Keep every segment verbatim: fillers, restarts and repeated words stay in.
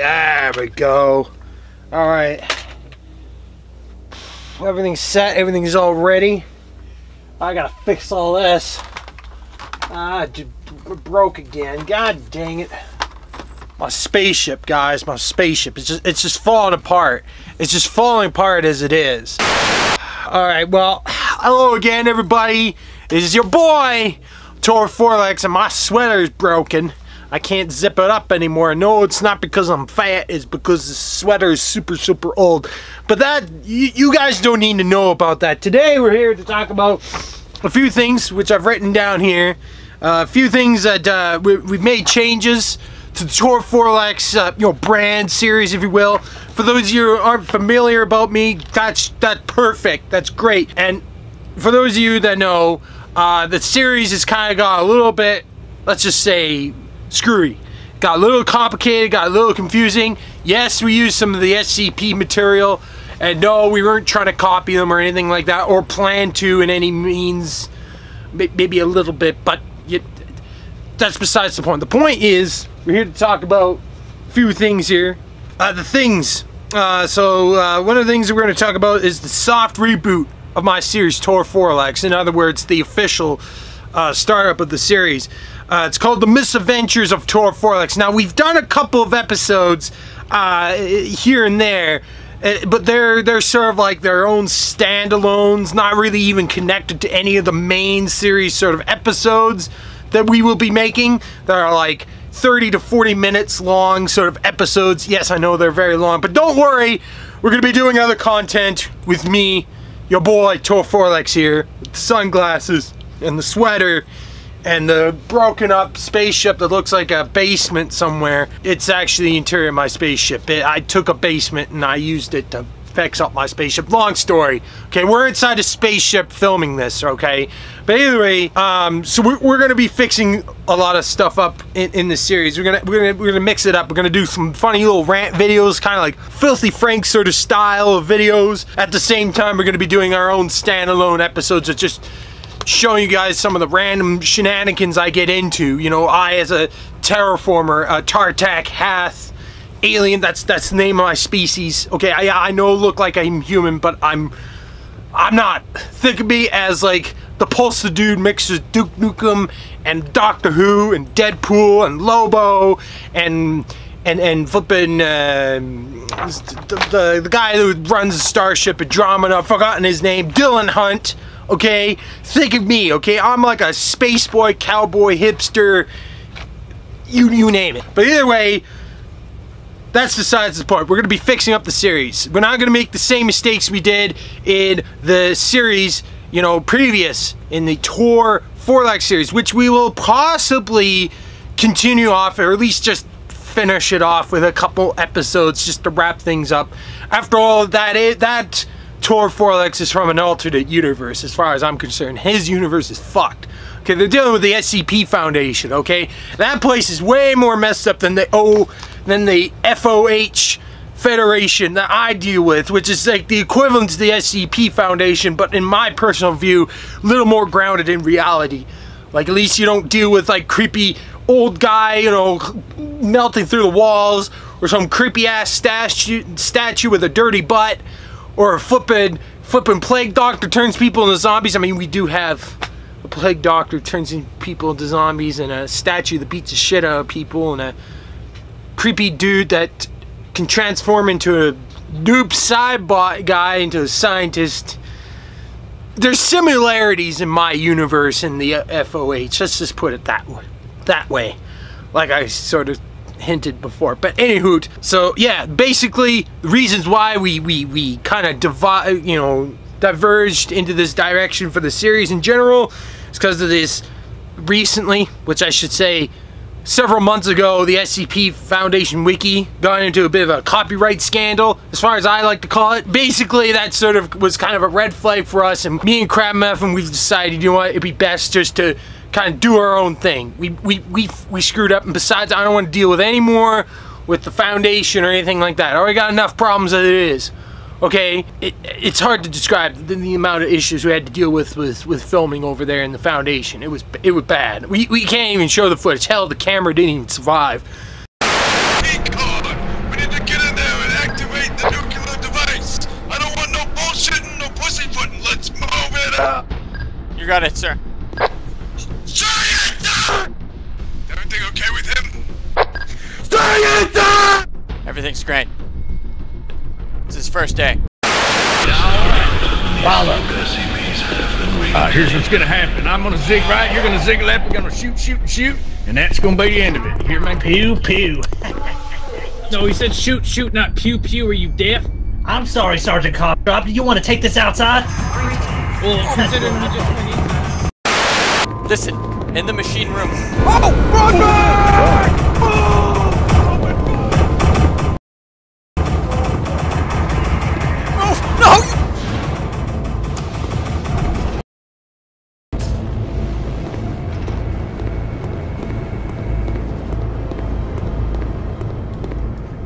There we go. All right. Everything's set. Everything's all ready. I gotta fix all this. Ah, it broke again. God dang it. My spaceship, guys. My spaceship. It's just, it's just falling apart. It's just falling apart as it is. All right. Well, hello again, everybody. This is your boy, Tor Forlex, and my sweater's broken. I can't zip it up anymore. No, it's not because I'm fat. It's because the sweater is super, super old. But that, you, you guys don't need to know about that. Today, we're here to talk about a few things, which I've written down here. Uh, a few things that uh, we, we've made changes to the Tor Forlex, uh, you know, brand series, if you will. For those of you who aren't familiar about me, that's, that's perfect. That's great. And for those of you that know, uh, the series has kind of got a little bit, let's just say, screwy. Got a little complicated, got a little confusing. Yes, we used some of the S C P material, and no, we weren't trying to copy them or anything like that, or plan to in any means, maybe a little bit, but you, that's besides the point. The point is, we're here to talk about a few things here. Uh, the things, uh, so uh, one of the things that we're going to talk about is the soft reboot of my series, Tor Forlex. In other words, the official uh, startup of the series. Uh, it's called The Misadventures of Tor Forlex. Now, we've done a couple of episodes uh, here and there, but they're they're sort of like their own standalones, not really even connected to any of the main series sort of episodes that we will be making. That are like thirty to forty minutes long sort of episodes. Yes, I know they're very long, but don't worry. We're going to be doing other content with me, your boy, Tor Forlex here, with the sunglasses and the sweater and the broken up spaceship that looks like a basement somewhere. It's actually the interior of my spaceship. It, I took a basement and I used it to fix up my spaceship. Long story. Okay, we're inside a spaceship filming this, okay? But anyway, um, so we're, we're gonna be fixing a lot of stuff up in, in this series. We're gonna, we're, gonna, we're gonna mix it up. We're gonna do some funny little rant videos, kind of like Filthy Frank sort of style of videos. At the same time, we're gonna be doing our own standalone episodes of just showing you guys some of the random shenanigans I get into. You know, I as a terraformer, a Tartac hath, alien, that's that's the name of my species. Okay, I, I know look like I'm human, but I'm I'm not. Think of me as like the Pulsar dude mixes Duke Nukem and Doctor Who and Deadpool and Lobo and and and flipping uh, the, the, the guy who runs the starship Andromeda. I've forgotten his name, Dylan Hunt. Okay, think of me, okay? I'm like a space boy, cowboy, hipster, you, you name it. But either way, that's besides the point. We're gonna be fixing up the series. We're not gonna make the same mistakes we did in the series, you know, previous, in the Tor Forlex series, which we will possibly continue off, or at least just finish it off with a couple episodes just to wrap things up. After all, that it, that, Tor Forlex is from an alternate universe, as far as I'm concerned. His universe is fucked. Okay, they're dealing with the S C P Foundation, okay? That place is way more messed up than the oh, than the F O H Federation that I deal with, which is like the equivalent to the S C P Foundation, but in my personal view, a little more grounded in reality. Like, at least you don't deal with, like, creepy old guy, you know, melting through the walls, or some creepy-ass statue, statue with a dirty butt, or a flippin', flippin' plague doctor turns people into zombies. I mean, we do have a plague doctor turns people into zombies, and a statue that beats the shit out of people, and a creepy dude that can transform into a noob cyborg guy into a scientist. There's similarities in my universe in the F O H. Let's just put it that way. That way, like I sort of hinted before, but anywho, so yeah, basically the reasons why we we, we kind of divide, you know, diverged into this direction for the series in general is because of this recently, which I should say several months ago, the S C P Foundation wiki got into a bit of a copyright scandal, as far as I like to call it. Basically, that sort of was kind of a red flag for us, and me and Crab Muffin, we've decided, you know what, it'd be best just to kind of do our own thing. We, we, we, we screwed up, and besides, I don't want to deal with any more with the Foundation or anything like that. I already got enough problems as it is. Okay, it, it's hard to describe the, the amount of issues we had to deal with, with with filming over there in the Foundation. It was it was bad. We, we can't even show the footage. Hell, the camera didn't even survive. got it, sir. Giant! Everything okay with him? Giant! Everything's great. It's his first day. Follow. Uh, here's what's gonna happen. I'm gonna zig right, you're gonna zig left, we're gonna shoot, shoot, shoot, and that's gonna be the end of it. You hear me? Pew, pew. No, he said shoot, shoot, not pew, pew. Are you deaf? I'm sorry, Sergeant Cobb. Do you want to take this outside? Well, listen, in the machine room. Oh, run back! Oh, oh, no!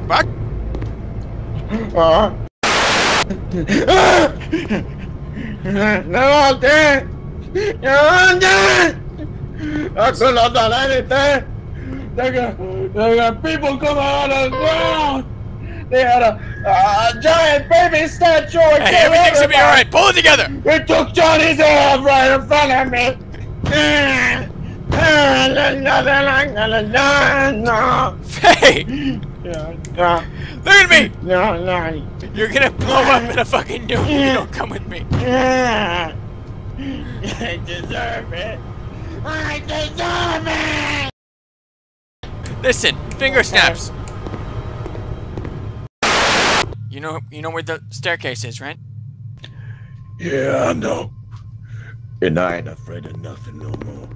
Back. Uh-huh. No, I'm dead! No, I'm dead! I could not done anything! They got, they got people coming out of the ground! They had a, a, a giant baby statue! Hey, everything's gonna be alright! Pull it together! It took Johnny's head right in front of me! Hey! Yeah, yeah. Look at me! No, no. You're gonna blow up in a fucking nuke if you don't come with me. Yeah. I deserve it. I deserve it! Listen, finger snaps. You know, you know where the staircase is, right? Yeah, I know. And I ain't afraid of nothing no more.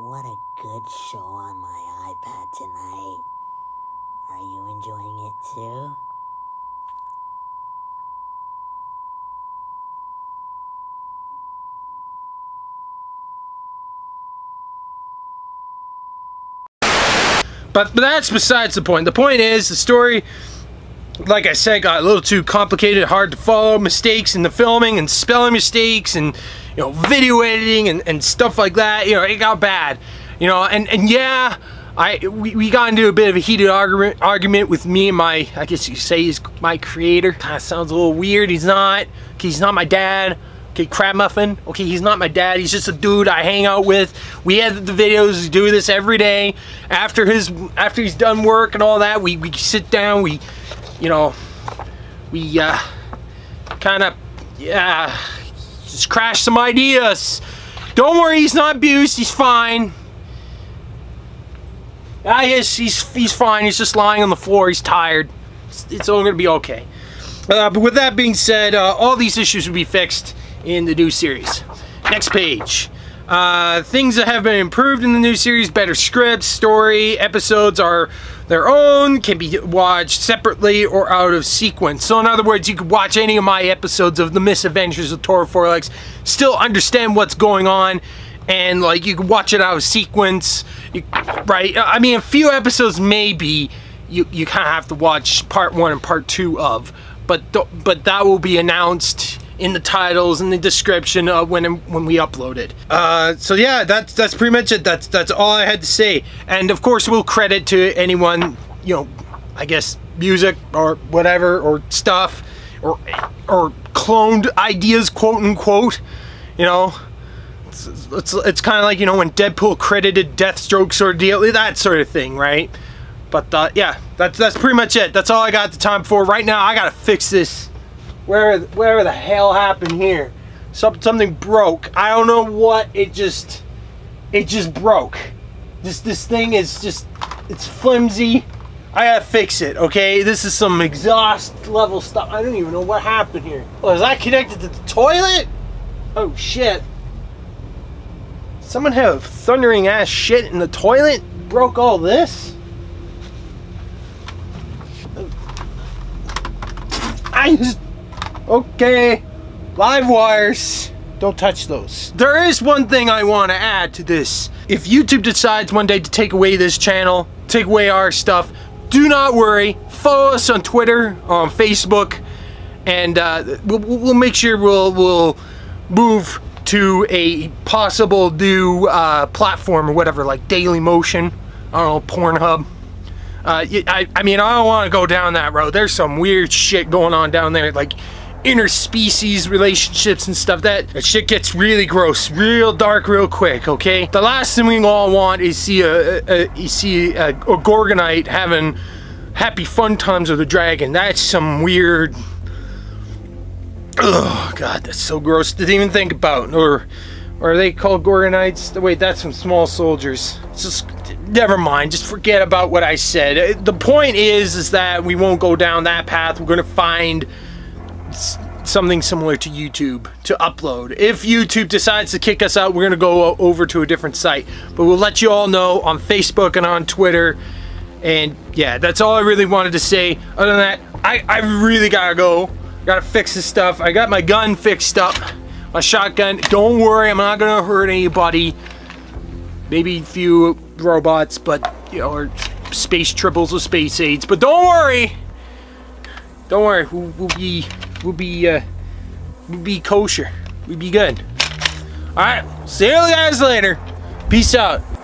What a good show on my iPad tonight. Are you enjoying it too? But, but that's besides the point. The point is, the story, like I said, got a little too complicated, hard to follow, mistakes in the filming and spelling mistakes and, you know, video editing and, and stuff like that. You know, it got bad, you know, and, and yeah, I we, we got into a bit of a heated argument argument with me and my, I guess you say he's my creator. Kind of sounds a little weird. He's not, okay, he's not my dad. Okay, Crab Muffin, okay, he's not my dad. He's just a dude I hang out with. We edit the videos, do this every day. After his, after he's done work and all that, we, we sit down, we, you know, we uh, kind of, yeah, just crash some ideas. Don't worry, he's not abused, he's fine. Ah, yes, he's, he's fine, he's just lying on the floor, he's tired. It's, it's all gonna be okay. Uh, but with that being said, uh, all these issues will be fixed in the new series. Next page. Uh, things that have been improved in the new series, better scripts, story, episodes are their own, can be watched separately or out of sequence. So in other words, you could watch any of my episodes of The Misadventures of Tor Forlex, still understand what's going on, and like you could watch it out of sequence, you, right? I mean, a few episodes maybe you, you kind of have to watch part one and part two of, but, but that will be announced in the titles and the description of when when we upload it. Uh, so yeah, that's that's pretty much it. That's that's all I had to say. And of course, we'll credit to anyone, you know, I guess music or whatever or stuff or or cloned ideas, quote unquote. You know, it's it's, it's kind of like, you know, when Deadpool credited Deathstroke sort of deal, that sort of thing, right? But uh, yeah, that's that's pretty much it. That's all I got the time for right now. I gotta fix this. Where, where the hell happened here? Some, something broke. I don't know what. It just, it just broke. This, this thing is just, it's flimsy. I gotta fix it, okay? This is some exhaust level stuff. I don't even know what happened here. Oh, is that connected to the toilet? Oh shit! Someone have thundering ass shit in the toilet? Broke all this? I just. Okay, live wires. Don't touch those. There is one thing I want to add to this. If YouTube decides one day to take away this channel, take away our stuff, do not worry. Follow us on Twitter, on Facebook, and uh, we'll, we'll make sure we'll, we'll move to a possible new uh, platform or whatever, like Dailymotion, I don't know, Pornhub. Uh, I, I mean, I don't want to go down that road. There's some weird shit going on down there, like interspecies relationships and stuff. That, that shit gets really gross, real dark, real quick, okay? The last thing we all want is see a, a, a see a, a gorgonite having happy fun times with a dragon. That's some weird... Oh god, that's so gross to even think about. Or, or are they called gorgonites? Wait, that's from Small Soldiers. It's just... Never mind, just forget about what I said. The point is, is that we won't go down that path. We're gonna find something similar to YouTube to upload. If YouTube decides to kick us out, we're gonna go over to a different site. But we'll let you all know on Facebook and on Twitter. And yeah, that's all I really wanted to say. Other than that, I, I really gotta go. Gotta fix this stuff. I got my gun fixed up, my shotgun. Don't worry, I'm not gonna hurt anybody. Maybe a few robots, but you know, or space triples or space aids. But don't worry, don't worry. We'll, we'll be, we'll be, uh, we'll be kosher. We'll be good. All right. See you guys later. Peace out.